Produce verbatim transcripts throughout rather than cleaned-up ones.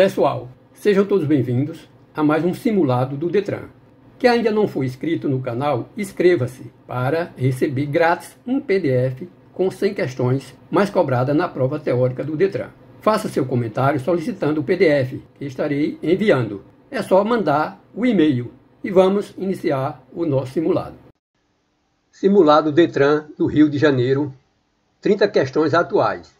Pessoal, sejam todos bem-vindos a mais um simulado do Detran. Quem ainda não foi inscrito no canal, inscreva-se para receber grátis um P D F com cem questões mais cobrada na prova teórica do Detran. Faça seu comentário solicitando o P D F que estarei enviando. É só mandar o e-mail e vamos iniciar o nosso simulado. Simulado Detran do Rio de Janeiro, trinta questões atuais.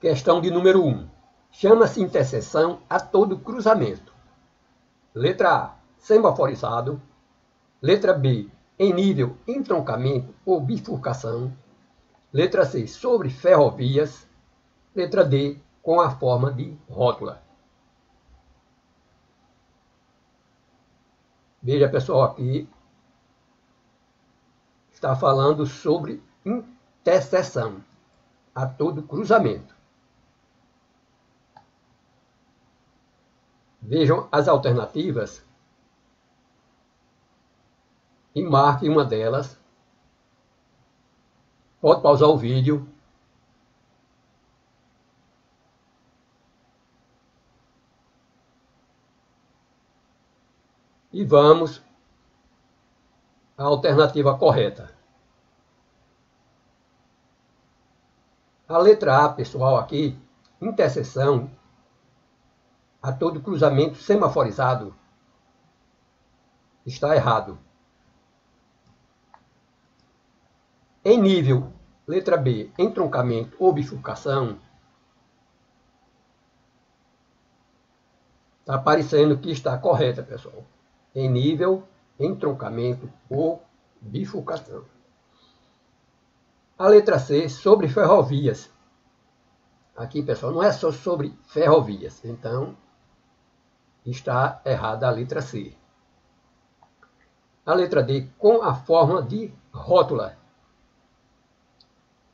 Questão de número um. Chama-se interseção a todo cruzamento. Letra A, semaforizado. Letra B, em nível entroncamento ou bifurcação. Letra C, sobre ferrovias. Letra D, com a forma de rótula. Veja, pessoal, aqui está falando sobre interseção a todo cruzamento. Vejam as alternativas e marque uma delas. Pode pausar o vídeo. E vamos à alternativa correta. A letra A, pessoal, aqui, interseção a todo cruzamento semaforizado, está errado. Em nível, letra B, entroncamento ou bifurcação, está parecendo que está correta, pessoal. Em nível, entroncamento ou bifurcação. A letra C, sobre ferrovias. Aqui, pessoal, não é só sobre ferrovias, então está errada a letra C. A letra D, com a forma de rótula.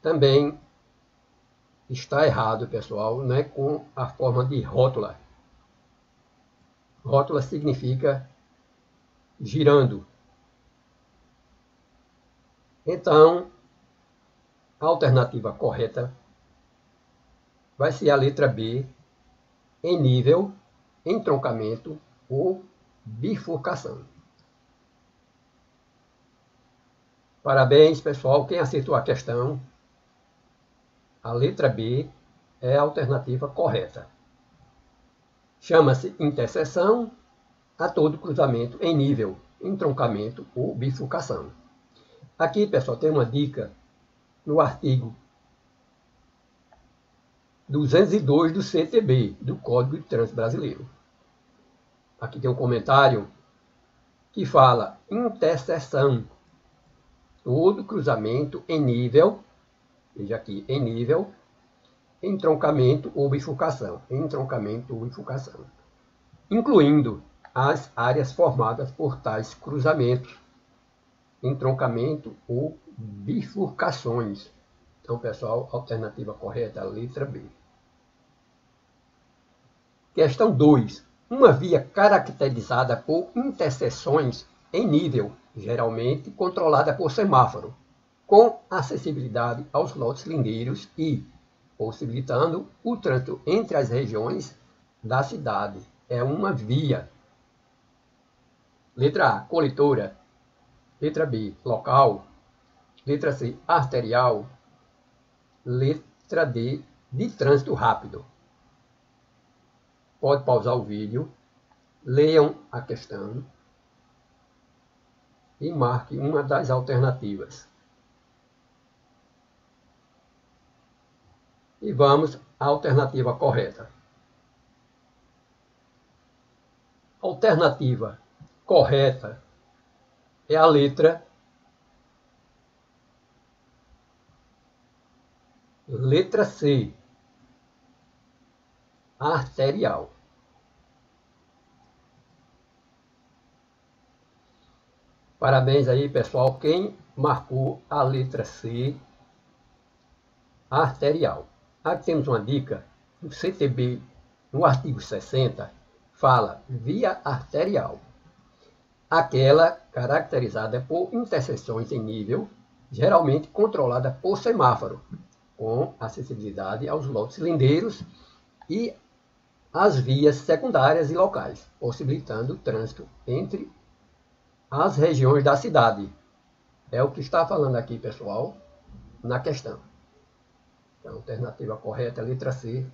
Também está errado, pessoal, né? Com a forma de rótula. Rótula significa girando. Então, a alternativa correta vai ser a letra B, em nível, entroncamento ou bifurcação. Parabéns, pessoal, quem acertou a questão. A letra B é a alternativa correta. Chama-se interseção a todo cruzamento em nível, entroncamento ou bifurcação. Aqui, pessoal, tem uma dica no artigo duzentos e dois do C T B, do Código de Trânsito Brasileiro. Aqui tem um comentário que fala interseção, todo cruzamento em nível, veja aqui, em nível, entroncamento ou bifurcação, entroncamento ou bifurcação, incluindo as áreas formadas por tais cruzamentos, entroncamento ou bifurcações. Então, pessoal, alternativa correta é a letra B. Questão dois. Uma via caracterizada por interseções em nível, geralmente controlada por semáforo, com acessibilidade aos lotes lindeiros e possibilitando o trânsito entre as regiões da cidade. É uma via. Letra A, coletora. Letra B, local. Letra C, arterial. Letra D, de trânsito rápido. Pode pausar o vídeo, leiam a questão e marque uma das alternativas. E vamos à alternativa correta. Alternativa correta é a letra Letra C, arterial. Parabéns aí, pessoal, quem marcou a letra C, arterial. Aqui temos uma dica, o C T B, no artigo sessenta, fala via arterial, aquela caracterizada por interseções em nível, geralmente controlada por semáforo, com acessibilidade aos lotes lindeiros e as vias secundárias e locais, possibilitando o trânsito entre as regiões da cidade. É o que está falando aqui, pessoal, na questão. Então, a alternativa correta é a letra C,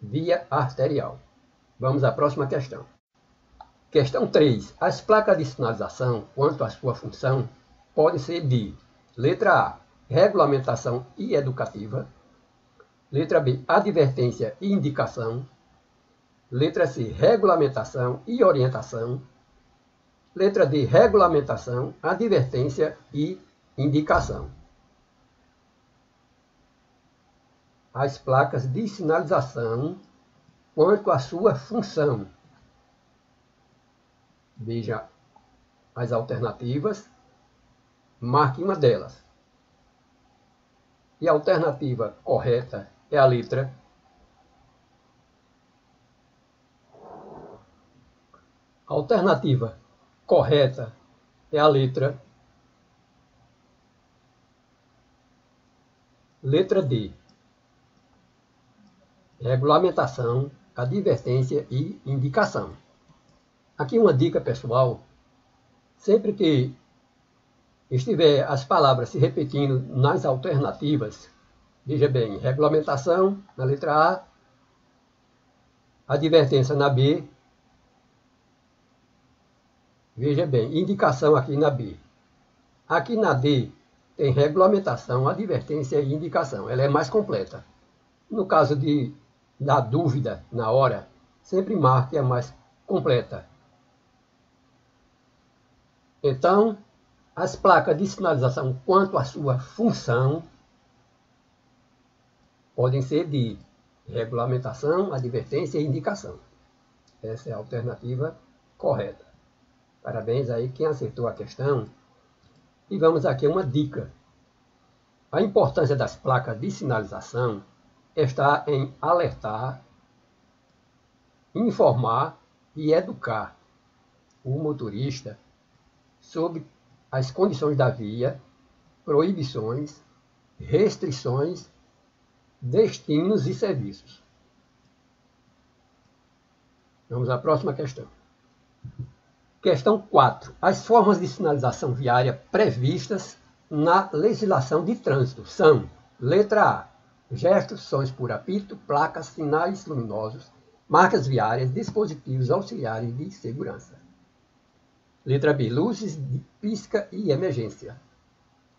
via arterial. Vamos à próxima questão. Questão três. As placas de sinalização, quanto à sua função, podem ser de: letra A, regulamentação e educativa; letra B, advertência e indicação; letra C, regulamentação e orientação; letra D, regulamentação, advertência e indicação. As placas de sinalização, quanto à sua função. Veja as alternativas, marque uma delas. E a alternativa correta é a letra Alternativa correta é a letra letra D, regulamentação, advertência e indicação. Aqui uma dica, pessoal: sempre que estiver as palavras se repetindo nas alternativas, veja bem, regulamentação na letra A, advertência na B, veja bem, indicação aqui na B. Aqui na D tem regulamentação, advertência e indicação. Ela é mais completa. No caso de, da dúvida na hora, sempre marque a mais completa. Então, as placas de sinalização quanto à sua função podem ser de regulamentação, advertência e indicação. Essa é a alternativa correta. Parabéns aí quem acertou a questão. E vamos aqui a uma dica. A importância das placas de sinalização está em alertar, informar e educar o motorista sobre as condições da via, proibições, restrições, destinos e serviços. Vamos à próxima questão. Questão quatro. As formas de sinalização viária previstas na legislação de trânsito são: letra A, gestos, sons por apito, placas, sinais luminosos, marcas viárias, dispositivos auxiliares de segurança. Letra B, luzes de pisca e emergência.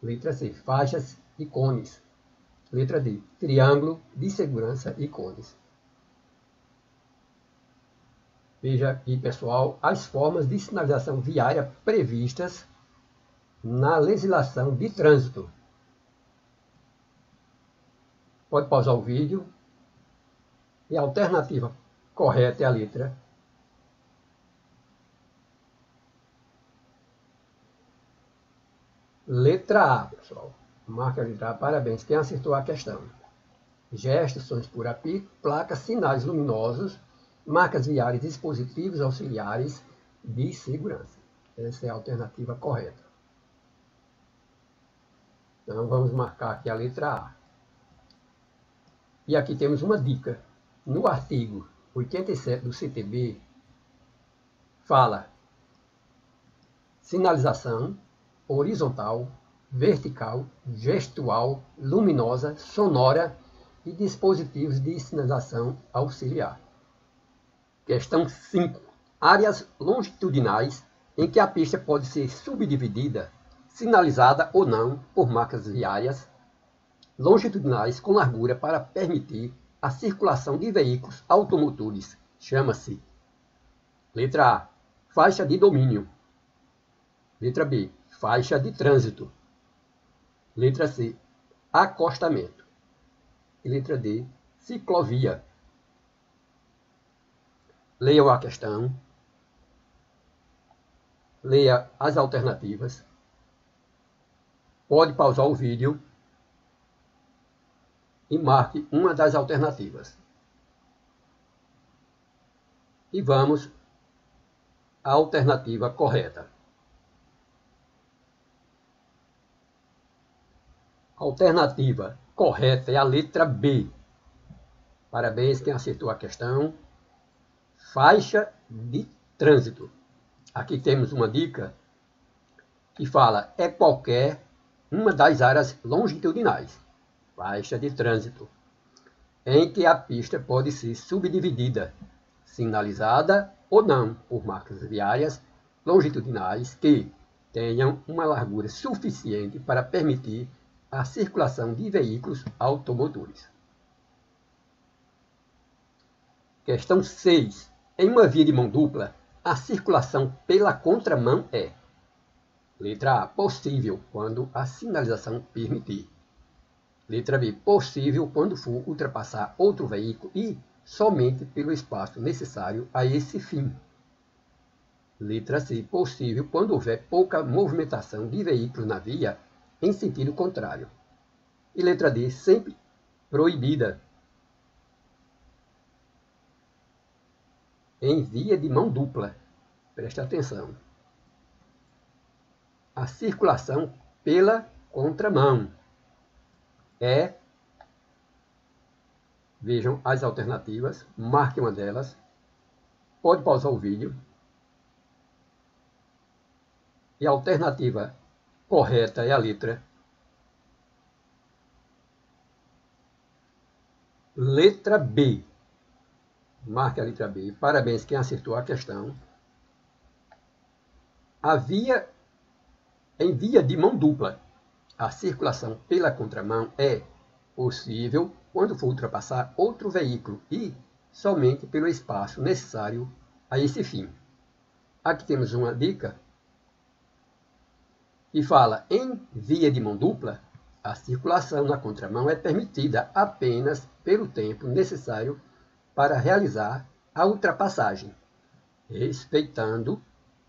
Letra C, faixas e cones. Letra D, triângulo de segurança e cones. Veja aqui, pessoal, as formas de sinalização viária previstas na legislação de trânsito. Pode pausar o vídeo. E a alternativa correta é a letra Letra A, pessoal. Marca a letra A. Parabéns quem acertou a questão. Gestos, sons por apito, placas, sinais luminosos, marcas viárias, dispositivos auxiliares de segurança. Essa é a alternativa correta. Então, vamos marcar aqui a letra A. E aqui temos uma dica. No artigo oitenta e sete do C T B, fala: sinalização horizontal, vertical, gestual, luminosa, sonora e dispositivos de sinalização auxiliar. Questão cinco. Áreas longitudinais em que a pista pode ser subdividida, sinalizada ou não por marcas viárias longitudinais com largura para permitir a circulação de veículos automotores. Chama-se: letra A, faixa de domínio. Letra B, faixa de trânsito. Letra C, acostamento. E letra D, ciclovia. Leiam a questão. Leia as alternativas. Pode pausar o vídeo e marque uma das alternativas. E vamos à alternativa correta. A alternativa correta é a letra B. Parabéns quem acertou a questão. faixa de trânsito. Aqui temos uma dica que fala, é qualquer uma das áreas longitudinais, faixa de trânsito, em que a pista pode ser subdividida, sinalizada ou não, por marcas viárias longitudinais que tenham uma largura suficiente para permitir a circulação de veículos automotores. Questão seis. Em uma via de mão dupla, a circulação pela contramão é: letra A, possível quando a sinalização permitir. Letra B, possível quando for ultrapassar outro veículo e somente pelo espaço necessário a esse fim. Letra C, possível quando houver pouca movimentação de veículos na via em sentido contrário. E letra D, sempre proibida em via de mão dupla. Preste atenção. A circulação pela contramão é, vejam as alternativas, marque uma delas, pode pausar o vídeo. E a alternativa correta é a letra letra B. Marque a letra B. Parabéns quem acertou a questão. A via em via de mão dupla, a circulação pela contramão é possível quando for ultrapassar outro veículo e somente pelo espaço necessário a esse fim. Aqui temos uma dica que fala, em via de mão dupla, a circulação na contramão é permitida apenas pelo tempo necessário para realizar a ultrapassagem, respeitando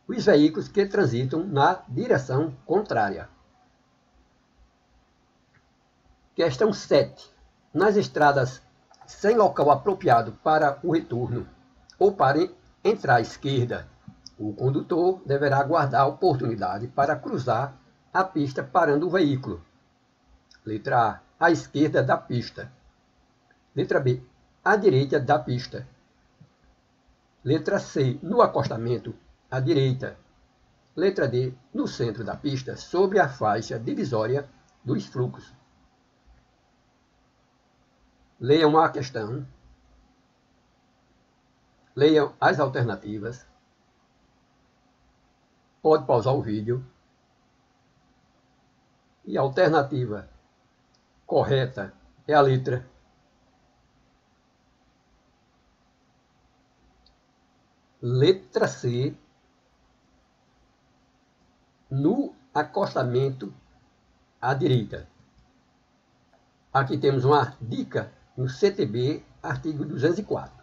os veículos que transitam na direção contrária. Questão sete. Nas estradas sem local apropriado para o retorno ou para entrar à esquerda, o condutor deverá aguardar a oportunidade para cruzar a pista parando o veículo. Letra A, à esquerda da pista. Letra B, à direita da pista. Letra C, no acostamento à direita. Letra D, no centro da pista, sobre a faixa divisória dos fluxos. Leiam a questão. Leiam as alternativas. Pode pausar o vídeo. E a alternativa correta é a letra letra C, no acostamento à direita. Aqui temos uma dica no C T B, artigo duzentos e quatro.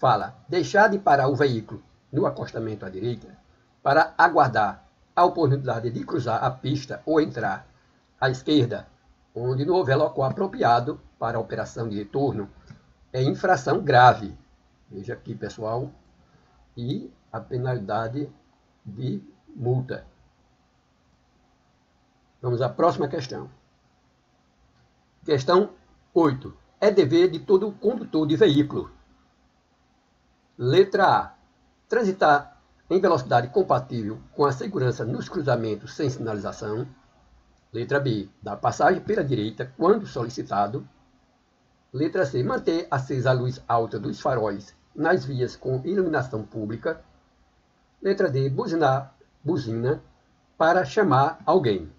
Fala, deixar de parar o veículo no acostamento à direita para aguardar a oportunidade de cruzar a pista ou entrar à esquerda, onde não houver local apropriado para a operação de retorno, é infração grave. Veja aqui, pessoal, e a penalidade de multa. Vamos à próxima questão. Questão oito. É dever de todo condutor de veículo. Letra A, transitar em velocidade compatível com a segurança nos cruzamentos sem sinalização. Letra B, dar passagem pela direita quando solicitado. Letra C, manter acesa a luz alta dos faróis nas vias com iluminação pública. Letra D, buzinar buzina para chamar alguém.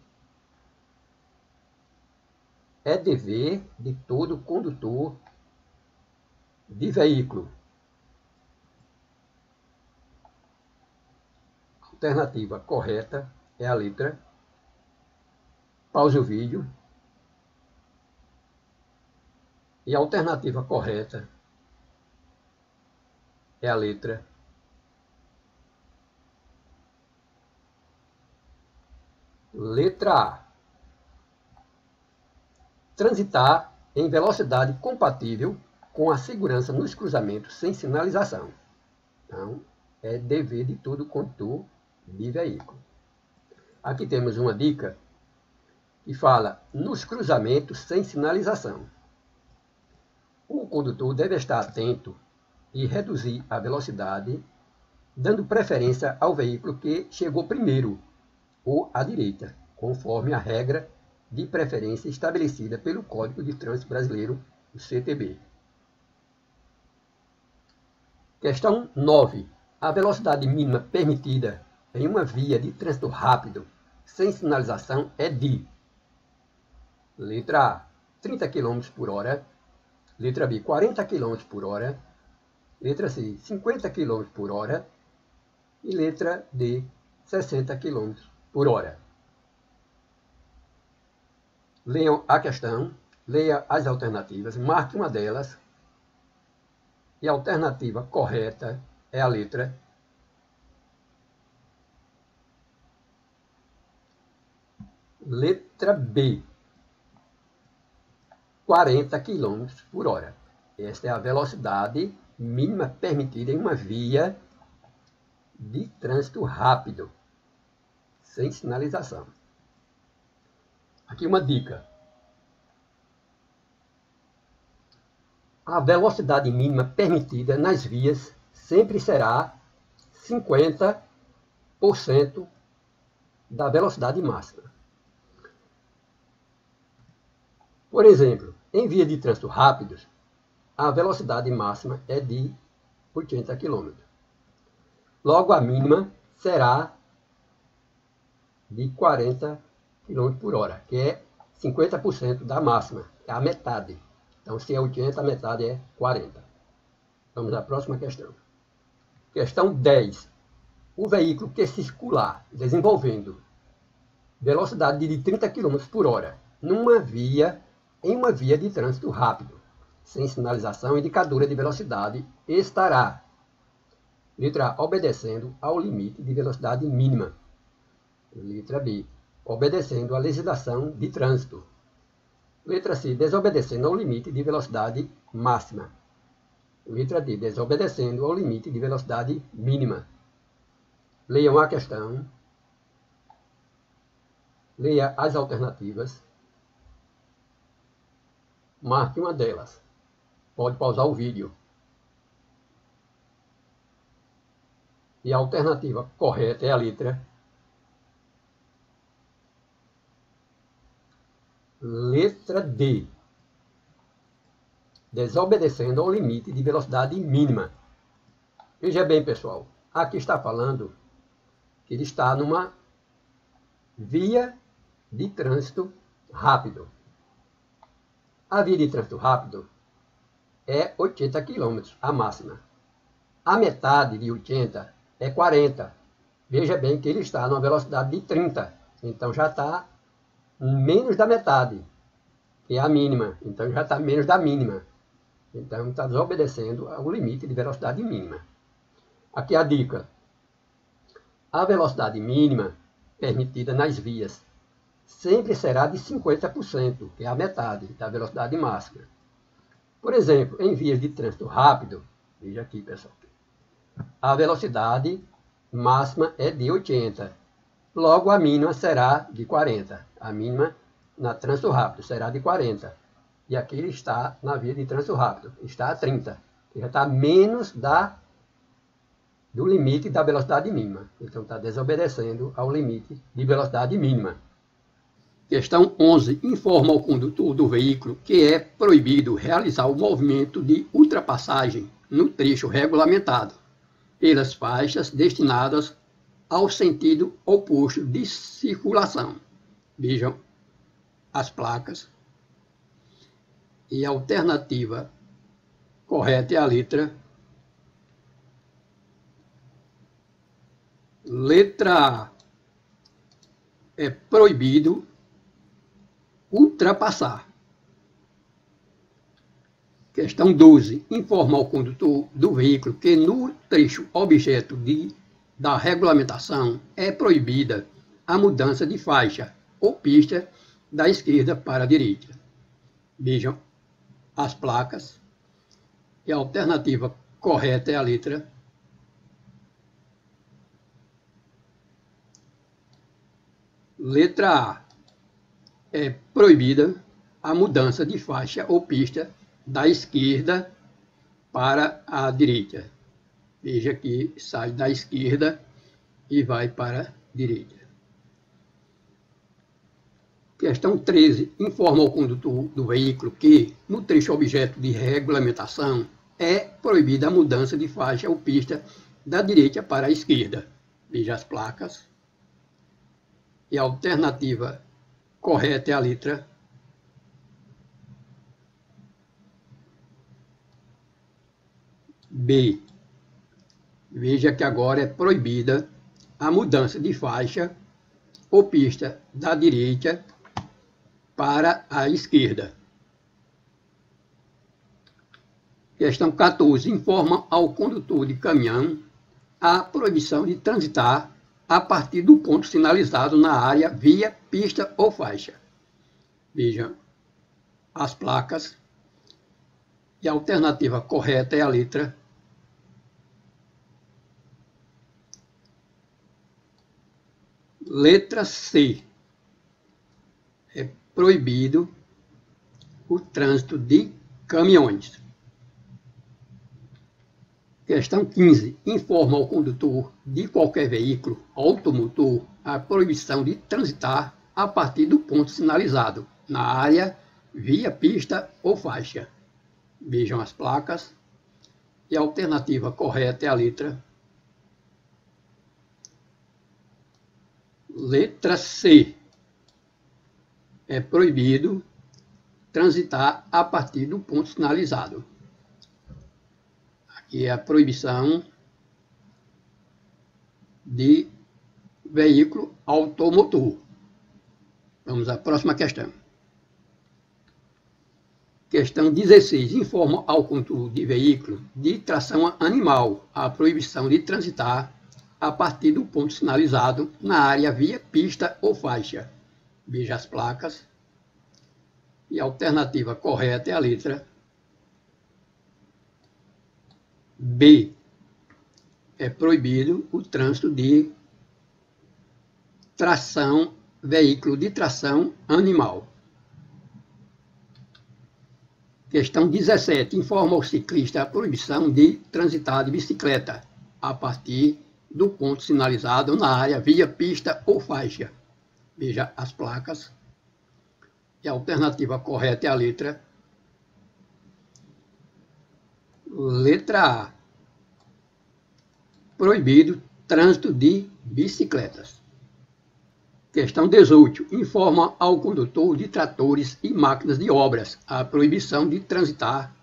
É dever de todo condutor de veículo. Alternativa correta é a letra. Pause o vídeo. E a alternativa correta é a letra Letra A. Transitar em velocidade compatível com a segurança nos cruzamentos sem sinalização. Então, é dever de todo condutor de veículo. Aqui temos uma dica que fala, nos cruzamentos sem sinalização, o condutor deve estar atento e reduzir a velocidade, dando preferência ao veículo que chegou primeiro, ou à direita, conforme a regra de preferência estabelecida pelo Código de Trânsito Brasileiro, o C T B. Questão nove. A velocidade mínima permitida em uma via de trânsito rápido, sem sinalização, é de... Letra A, trinta quilômetros por hora. Letra B, quarenta quilômetros por hora. Letra C, cinquenta quilômetros por hora. E letra D, sessenta quilômetros por hora. Leiam a questão, leia as alternativas, marque uma delas. E a alternativa correta é a letra Letra B. quarenta quilômetros por hora. Esta é a velocidade mínima permitida em uma via de trânsito rápido, sem sinalização. Aqui uma dica. A velocidade mínima permitida nas vias sempre será cinquenta por cento da velocidade máxima. Por exemplo, em via de trânsito rápidos, a velocidade máxima é de oitenta quilômetros. Logo, a mínima será de quarenta quilômetros por hora, que é cinquenta por cento da máxima, é a metade. Então, se é oitenta, a metade é quarenta. Vamos à próxima questão. Questão dez. O veículo que circular desenvolvendo velocidade de trinta quilômetros por hora numa via em uma via de trânsito rápido, sem sinalização indicadora de velocidade, estará, letra A, obedecendo ao limite de velocidade mínima, letra B, obedecendo à legislação de trânsito, letra C, desobedecendo ao limite de velocidade máxima, letra D, desobedecendo ao limite de velocidade mínima. Leiam a questão, leia as alternativas, marque uma delas. Pode pausar o vídeo. E a alternativa correta é a letra... Letra D. Desobedecendo ao limite de velocidade mínima. Veja bem, pessoal. Aqui está falando que ele está numa via de trânsito rápido. A via de trânsito rápido é oitenta quilômetros, a máxima. A metade de oitenta é quarenta. Veja bem que ele está numa velocidade de trinta. Então, já está menos da metade, que é a mínima. Então, já está menos da mínima. Então, está desobedecendo ao limite de velocidade mínima. Aqui a dica. A velocidade mínima permitida nas vias sempre será de cinquenta por cento, que é a metade da velocidade máxima. Por exemplo, em vias de trânsito rápido, veja aqui, pessoal, a velocidade máxima é de oitenta. Logo, a mínima será de quarenta. A mínima na trânsito rápido será de quarenta. E aqui ele está na via de trânsito rápido, está a trinta. Ele já está menos da, do limite da velocidade mínima. Então, está desobedecendo ao limite de velocidade mínima. Questão onze. Informa ao condutor do veículo que é proibido realizar o movimento de ultrapassagem no trecho regulamentado pelas faixas destinadas ao sentido oposto de circulação. Vejam as placas. E a alternativa correta é a letra... Letra A. É proibido ultrapassar. Questão doze. Informa ao condutor do veículo que no trecho objeto de, da regulamentação é proibida a mudança de faixa ou pista da esquerda para a direita. Vejam as placas. E a alternativa correta é a letra Letra A. É proibida a mudança de faixa ou pista da esquerda para a direita. Veja que sai da esquerda e vai para a direita. Questão treze. Informa ao condutor do veículo que, no trecho objeto de regulamentação, é proibida a mudança de faixa ou pista da direita para a esquerda. Veja as placas. E a alternativa correta é a letra B. Veja que agora é proibida a mudança de faixa ou pista da direita para a esquerda. Questão quatorze. Informa ao condutor de caminhão a proibição de transitar a partir do ponto sinalizado na área via, pista ou faixa. Vejam as placas. E a alternativa correta é a letra Letra C. É proibido o trânsito de caminhões. Questão quinze. Informa ao condutor de qualquer veículo automotor a proibição de transitar a partir do ponto sinalizado na área, via, pista ou faixa. Vejam as placas. E a alternativa correta é a letra Letra C. É proibido transitar a partir do ponto sinalizado. Aqui é a proibição de veículo automotor. Vamos à próxima questão. Questão dezesseis. Informa ao condutor de veículo de tração animal a proibição de transitar a partir do ponto sinalizado na área via, pista ou faixa. Veja as placas. E a alternativa correta é a letra B. É proibido o trânsito de tração, veículo de tração animal. Questão dezessete. Informa ao ciclista a proibição de transitar de bicicleta a partir do ponto sinalizado na área via, pista ou faixa. Veja as placas. E a alternativa correta é a letra Letra A. Proibido trânsito de bicicletas. Questão dezoito. Informa ao condutor de tratores e máquinas de obras a proibição de transitar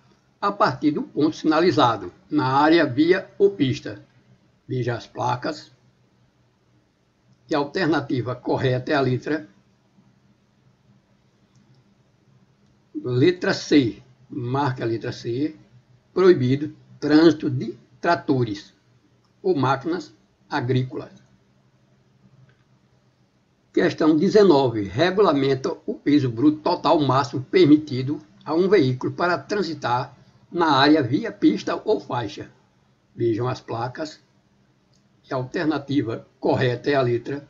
a partir do ponto sinalizado na área via ou pista. Veja as placas. E a alternativa correta é a letra Letra C. Marca a letra C. Proibido trânsito de tratores ou máquinas agrícolas. Questão dezenove. Regulamenta o peso bruto total máximo permitido a um veículo para transitar na área via, pista ou faixa. Vejam as placas. A alternativa correta é a letra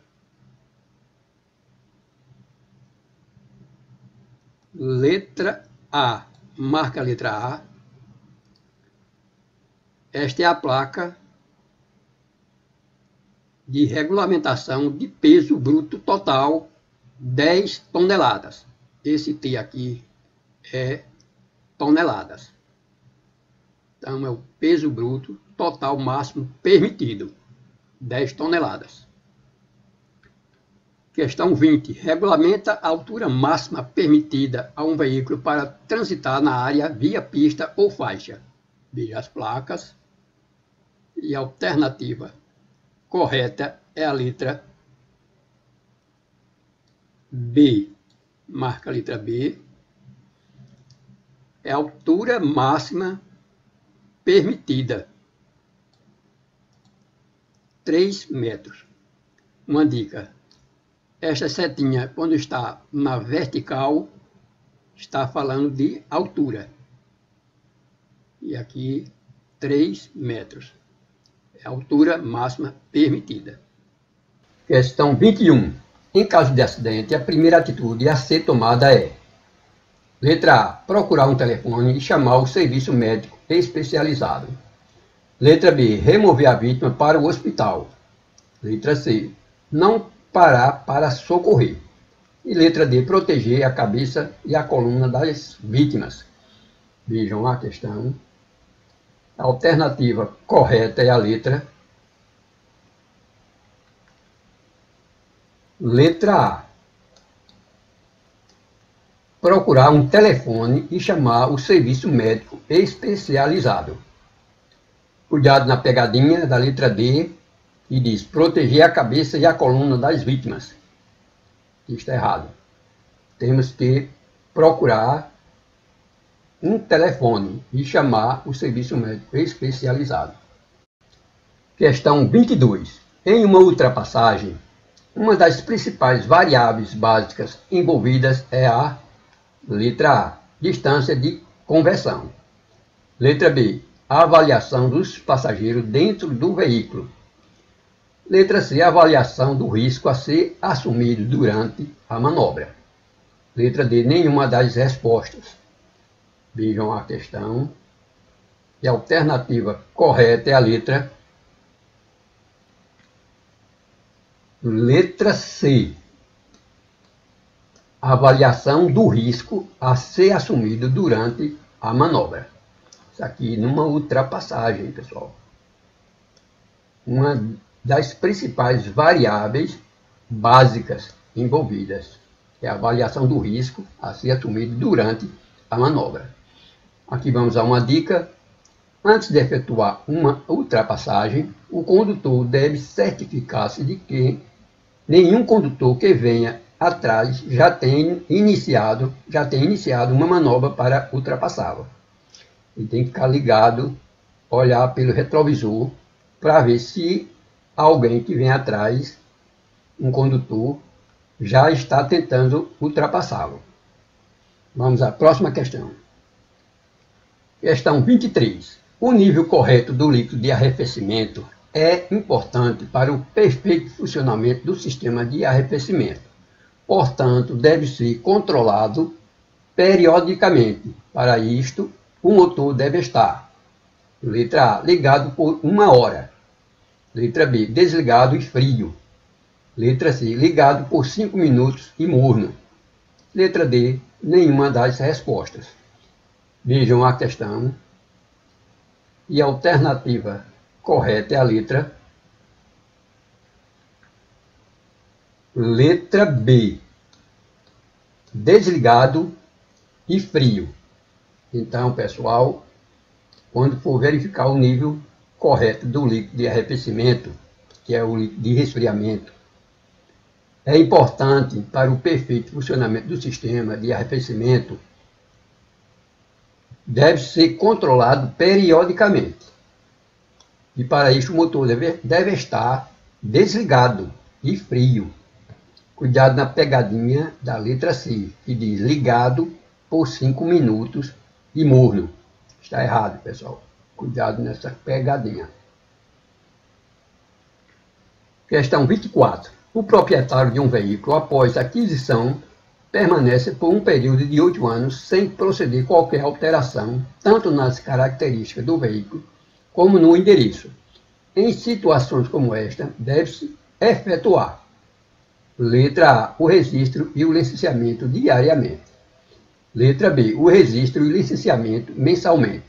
Letra A. Marca a letra A. Esta é a placa de regulamentação de peso bruto total dez toneladas. Esse T aqui é toneladas. Então é o peso bruto total máximo permitido. dez toneladas. Questão vinte. Regulamenta a altura máxima permitida a um veículo para transitar na área via, pista ou faixa. Veja as placas. E a alternativa correta é a letra B. Marca a letra B. É a altura máxima permitida. três metros. Uma dica. Esta setinha, quando está na vertical, está falando de altura. E aqui, três metros. É a altura máxima permitida. Questão vinte e um. Em caso de acidente, a primeira atitude a ser tomada é: letra A. Procurar um telefone e chamar o serviço médico especializado. Letra B. Remover a vítima para o hospital. Letra C. Não parar para socorrer. E letra D. Proteger a cabeça e a coluna das vítimas. Vejam a questão. A alternativa correta é a letra... Letra A. Procurar um telefone e chamar o serviço médico especializado. Cuidado na pegadinha da letra D, que diz proteger a cabeça e a coluna das vítimas. Está errado. Temos que procurar um telefone e chamar o serviço médico especializado. Questão vinte e dois. Em uma ultrapassagem, uma das principais variáveis básicas envolvidas é a letra A, distância de conversão. Letra B, avaliação dos passageiros dentro do veículo. Letra C, avaliação do risco a ser assumido durante a manobra. Letra D, nenhuma das respostas. Vejam a questão. E a alternativa correta é a letra... Letra C. Avaliação do risco a ser assumido durante a manobra. Isso aqui numa ultrapassagem, pessoal. Uma das principais variáveis básicas envolvidas é a avaliação do risco a ser assumido durante a manobra. Aqui vamos a uma dica. Antes de efetuar uma ultrapassagem, o condutor deve certificar-se de que nenhum condutor que venha atrás já tem iniciado, já tem iniciado uma manobra para ultrapassá-lo. Ele tem que ficar ligado, olhar pelo retrovisor, para ver se alguém que vem atrás, um condutor, já está tentando ultrapassá-lo. Vamos à próxima questão. Questão vinte e três. O nível correto do líquido de arrefecimento é importante para o perfeito funcionamento do sistema de arrefecimento. Portanto, deve ser controlado periodicamente. Para isto, o motor deve estar, letra A, ligado por uma hora. Letra B, desligado e frio. Letra C, ligado por cinco minutos e morno. Letra D, nenhuma das respostas. Vejam a questão. E a alternativa correta é a letra... Letra B. Desligado e frio. Então, pessoal, quando for verificar o nível correto do líquido de arrefecimento, que é o líquido de resfriamento, é importante para o perfeito funcionamento do sistema de arrefecimento, deve ser controlado periodicamente. E para isso o motor deve, deve estar desligado e frio. Cuidado na pegadinha da letra C, que diz ligado por cinco minutos e morno. Está errado, pessoal. Cuidado nessa pegadinha. Questão vinte e quatro. O proprietário de um veículo, após a aquisição, permanece por um período de oito anos sem proceder qualquer alteração, tanto nas características do veículo como no endereço. Em situações como esta, deve-se efetuar letra A, o registro e o licenciamento diariamente. Letra B, o registro e o licenciamento mensalmente.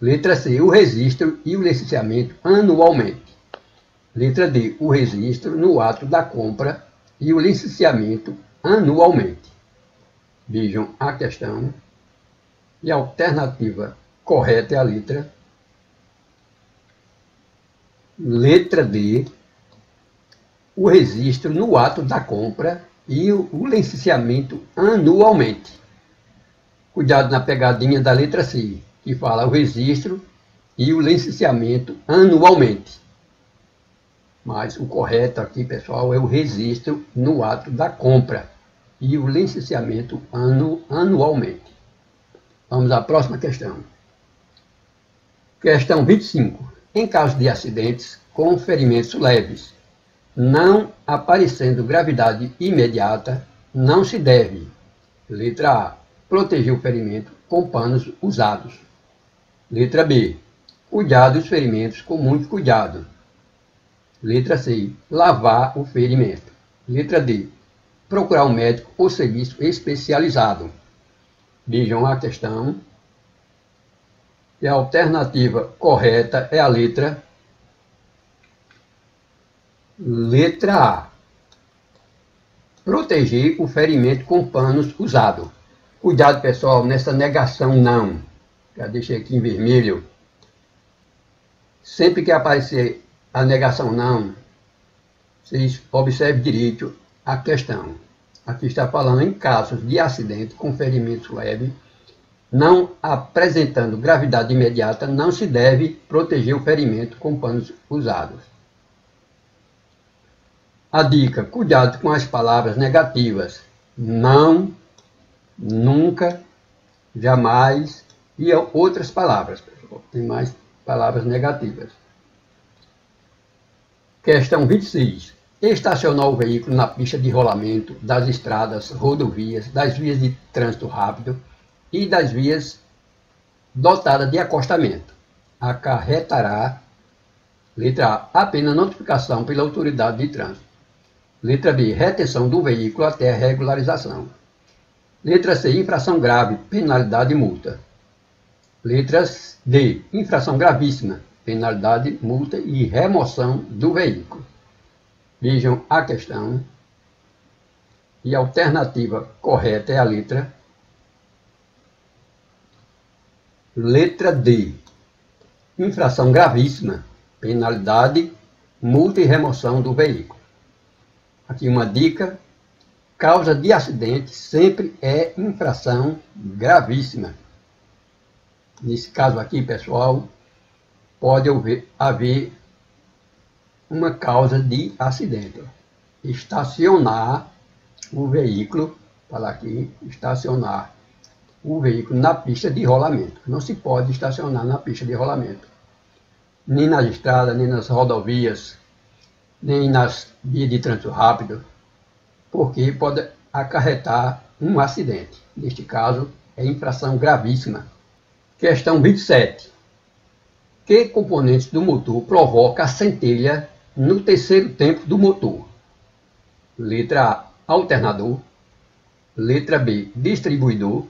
Letra C, o registro e o licenciamento anualmente. Letra D, o registro no ato da compra e o licenciamento anualmente. Vejam a questão. E a alternativa correta é a letra... Letra D... o registro no ato da compra e o licenciamento anualmente. Cuidado na pegadinha da letra C, que fala o registro e o licenciamento anualmente. Mas o correto aqui, pessoal, é o registro no ato da compra e o licenciamento anu, anualmente. Vamos à próxima questão. Questão vinte e cinco. Em caso de acidentes com ferimentos leves, não aparecendo gravidade imediata, não se deve, letra A, proteger o ferimento com panos usados. Letra B. Cuidar dos ferimentos com muito cuidado. Letra C. Lavar o ferimento. Letra D. Procurar um médico ou serviço especializado. Vejam a questão. E a alternativa correta é a letra... Letra A. Proteger o ferimento com panos usado. Cuidado, pessoal, nessa negação não. Já deixei aqui em vermelho. Sempre que aparecer a negação não, vocês observem direito a questão. Aqui está falando em casos de acidente com ferimentos leves, não apresentando gravidade imediata, não se deve proteger o ferimento com panos usados. A dica, cuidado com as palavras negativas. Não, nunca, jamais e outras palavras, pessoal. Tem mais palavras negativas. Questão vinte e seis. Estacionar o veículo na pista de rolamento das estradas, rodovias, das vias de trânsito rápido e das vias dotadas de acostamento. Acarretará, letra A, apenas notificação pela autoridade de trânsito. Letra B, retenção do veículo até a regularização. Letra C, infração grave, penalidade e multa. Letra D, infração gravíssima, penalidade, multa e remoção do veículo. Vejam a questão. E a alternativa correta é a letra... Letra D, infração gravíssima, penalidade, multa e remoção do veículo. Aqui uma dica, causa de acidente sempre é infração gravíssima. Nesse caso aqui, pessoal, pode haver uma causa de acidente. Estacionar o veículo, falar aqui, estacionar o veículo na pista de rolamento. Não se pode estacionar na pista de rolamento, nem nas estradas, nem nas rodovias, nem nas vias de trânsito rápido, porque pode acarretar um acidente. Neste caso, é infração gravíssima. Questão vinte e sete. Que componentes do motor provoca a centelha no terceiro tempo do motor? Letra A, alternador. Letra B, distribuidor.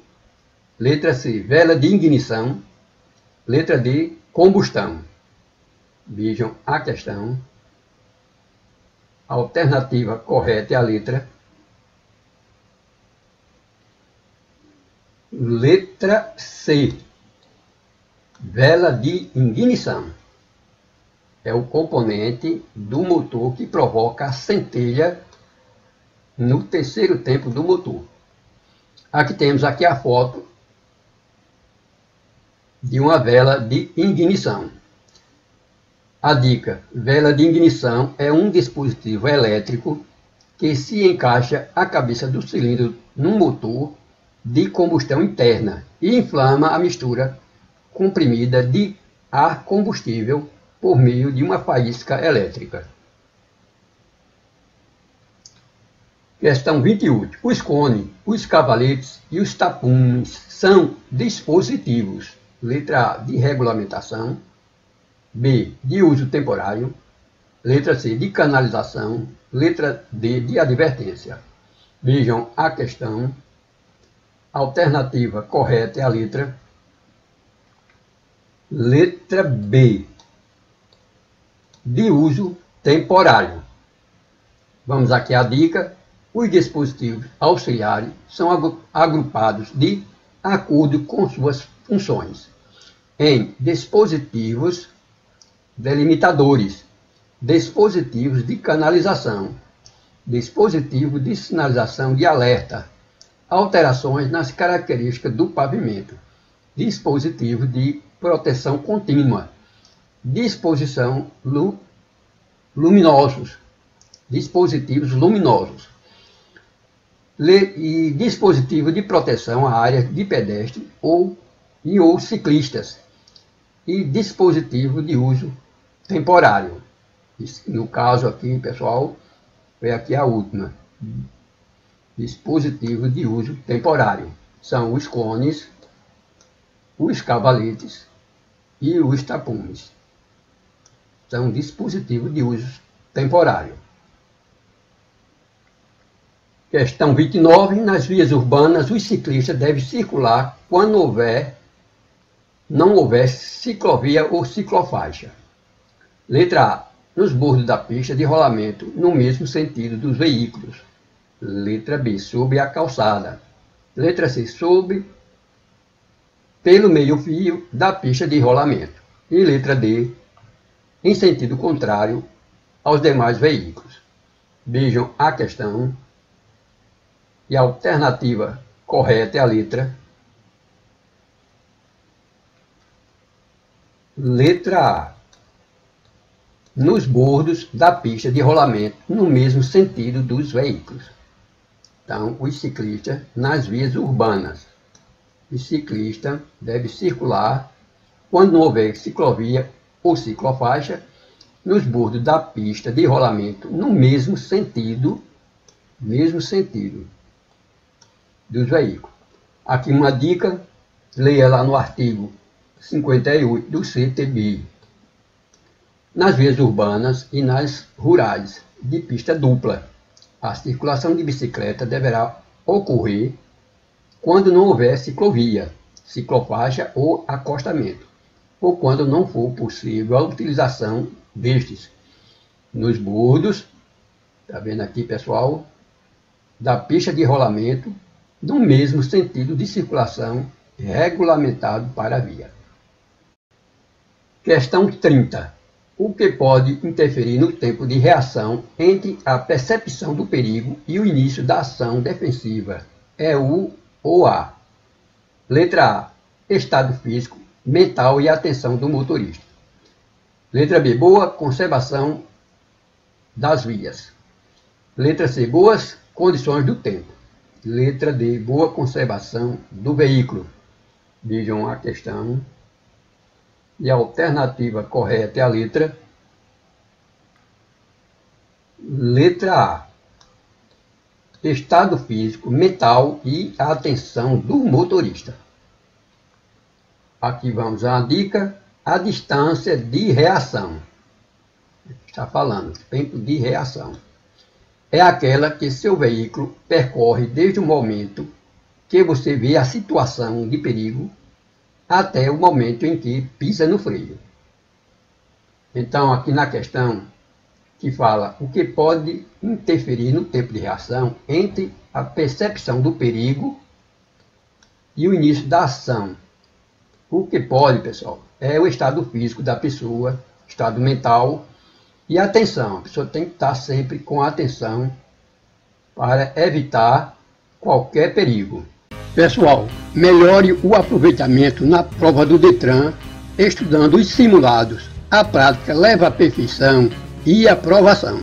Letra C, vela de ignição. Letra D, combustão. Vejam a questão. A alternativa correta é a letra... Letra C. Vela de ignição. É o componente do motor que provoca a centelha no terceiro tempo do motor. Aqui temos aqui a foto de uma vela de ignição. A dica, vela de ignição é um dispositivo elétrico que se encaixa a cabeça do cilindro num motor de combustão interna e inflama a mistura comprimida de ar combustível por meio de uma faísca elétrica. Questão vinte e oito. Os cones, os cavaletes e os tapumes são dispositivos. Letra A, de regulamentação. B, de uso temporário. Letra C, de canalização. Letra D, de advertência. Vejam a questão. A alternativa correta é a letra... Letra B, de uso temporário. Vamos aqui à dica. Os dispositivos auxiliares são agrupados de acordo com suas funções em dispositivos delimitadores, dispositivos de canalização, dispositivo de sinalização de alerta, alterações nas características do pavimento, dispositivo de proteção contínua, disposição lu luminosos, dispositivos luminosos, Le e dispositivo de proteção a áreas de pedestre ou, e ou ciclistas, e dispositivo de uso temporário. No caso aqui, pessoal, é aqui a última. Dispositivo de uso temporário. São os cones, os cavaletes e os tapumes. São dispositivos de uso temporário. Questão vinte e nove. Nas vias urbanas, os ciclistas devem circular quando houver, não houver ciclovia ou ciclofaixa. Letra A. Nos bordos da pista de rolamento, no mesmo sentido dos veículos. Letra B. Sobre a calçada. Letra C. Sobre, pelo meio-fio da pista de rolamento. E letra D. Em sentido contrário aos demais veículos. Vejam a questão. E a alternativa correta é a letra. Letra A. Nos bordos da pista de rolamento, no mesmo sentido dos veículos. Então, os ciclistas nas vias urbanas. O ciclista deve circular quando não houver ciclovia ou ciclofaixa, nos bordos da pista de rolamento, no mesmo sentido, mesmo sentido dos veículos. Aqui uma dica, leia lá no artigo cinquenta e oito do C T B. Nas vias urbanas e nas rurais, de pista dupla, a circulação de bicicleta deverá ocorrer quando não houver ciclovia, ciclofaixa ou acostamento, ou quando não for possível a utilização destes. Nos bordos, está vendo aqui, pessoal, da pista de rolamento, no mesmo sentido de circulação regulamentado para a via. Questão trinta. O que pode interferir no tempo de reação entre a percepção do perigo e o início da ação defensiva? É o ou A? Letra A. Estado físico, mental e atenção do motorista. Letra B. Boa conservação das vias. Letra C. Boas condições do tempo. Letra D. Boa conservação do veículo. Vejam a questão. E a alternativa correta é a letra... Letra A. Estado físico, mental e a atenção do motorista. Aqui vamos à dica. A distância de reação. Está falando, tempo de reação. É aquela que seu veículo percorre desde o momento que você vê a situação de perigo até o momento em que pisa no freio. Então, aqui na questão que fala o que pode interferir no tempo de reação entre a percepção do perigo e o início da ação. O que pode, pessoal, é o estado físico da pessoa, estado mental e atenção. A pessoa tem que estar sempre com atenção para evitar qualquer perigo. Pessoal, melhore o aproveitamento na prova do DETRAN, estudando os simulados. A prática leva à perfeição e aprovação.